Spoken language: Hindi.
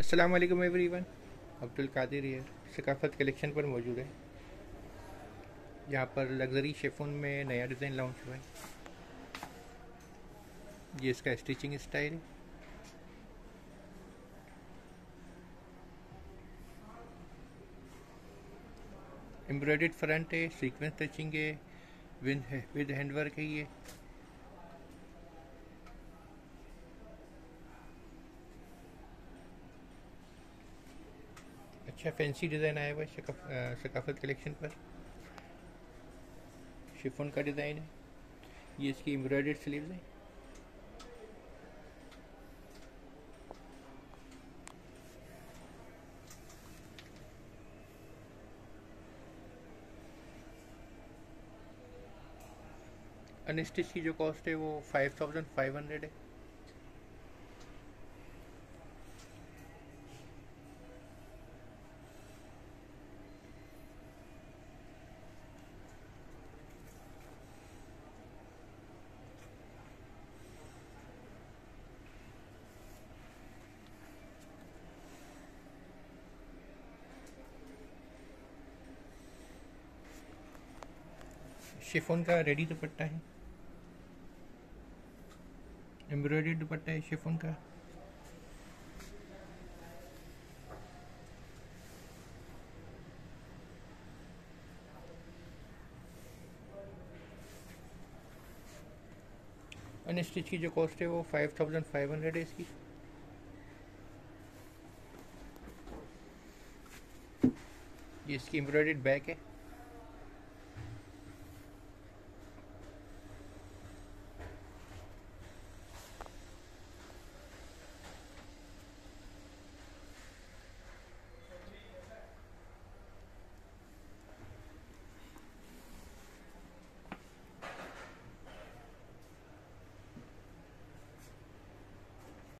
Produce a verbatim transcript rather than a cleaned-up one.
अस्सलाम वालेकुम एवरीवन, अब्दुल कादिर है। सकाफत कलेक्शन पर मौजूद है। यहाँ पर लग्जरी शेफोन में नया डिज़ाइन लॉन्च हुआ है। ये इसका स्टिचिंग स्टाइल है। एम्ब्रॉयडर्ड फ्रंट है, सीक्वेंस टचिंग है, विद है विद हैंडवर्क है। ये अच्छा फैंसी डिज़ाइन आया हुआ है सकाफत कलेक्शन पर। शिफॉन का डिज़ाइन है। ये इसकी एम्ब्रॉयडर्ड स्लीव्स है। अनस्टिच की जो कॉस्ट है वो फाइव थाउजेंड फाइव हंड्रेड है। शिफॉन का रेडी दुपट्टा है, एम्ब्रॉयडरी दुपट्टा है शिफॉन का। अनस्टिच की जो कॉस्ट है वो फाइव थाउजेंड फाइव हंड्रेड है इसकी। ये इसकी एम्ब्रॉयडर्ड बैक है।